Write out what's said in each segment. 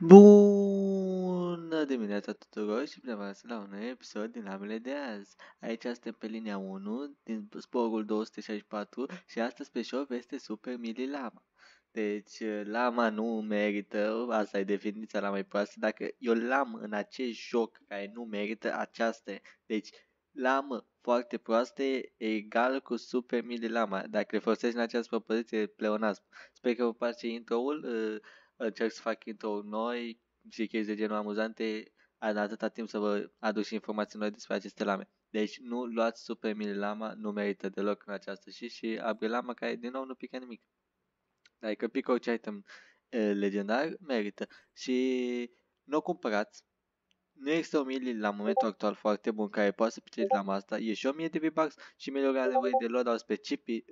Bună dimineața tuturor și bine v-am găsit la un nou episod din Lamele de azi. Aici suntem pe linia 1 din sporul 264 și astăzi pe șov este Super Mili Lama. Deci lama nu merită, asta e definiția la mai proastă, dacă eu lam în acest joc care nu merită aceasta. Deci lamă foarte proaste egal cu Super Mili Lama. Dacă le folosești în această propoziție, pleonasm. Sper că vă place intro-ul. Încerc să fac intro noi și chestii de genul amuzante, în atâta timp să vă aduc și informații noi despre aceste lame. Deci nu luați Super Mili Lama, nu merită deloc în această și Abrilama, care din nou nu pică nimic. Adică pică orice item legendar, merită. Și nu o cumpărați. Nu există o mili la momentul actual foarte bun care poate să pice lama asta. E și 1000 de V-Bucks și milioane are nevoie de load-out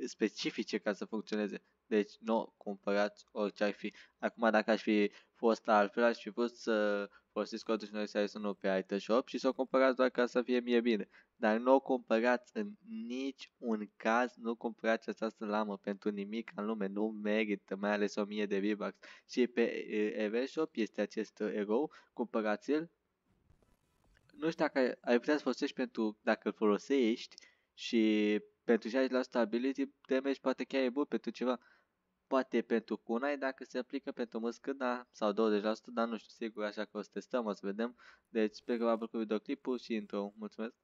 specifice ca să funcționeze. Deci nu cumpărați orice ar fi. Acum dacă aș fi fost altfel, aș fi vrut să folosiți codul și noi să nu pe Iteshop și să o cumpărați doar ca să fie mie bine. Dar nu o cumpărați în niciun caz, nu cumpărați această lamă pentru nimic în lume. Nu merită, mai ales 1000 de V-Bucks. Și pe Evershop este acest erou, cumpărați-l. Nu știu dacă ai putea să folosești pentru, dacă îl folosești și pentru 60% ability damage, poate chiar e bun pentru ceva. Poate pentru kunai dacă se aplică pentru mâscâna sau 20%, dar nu știu sigur, așa că o să testăm, o să vedem. Deci sper că v-a plăcut videoclipul și intro. Mulțumesc!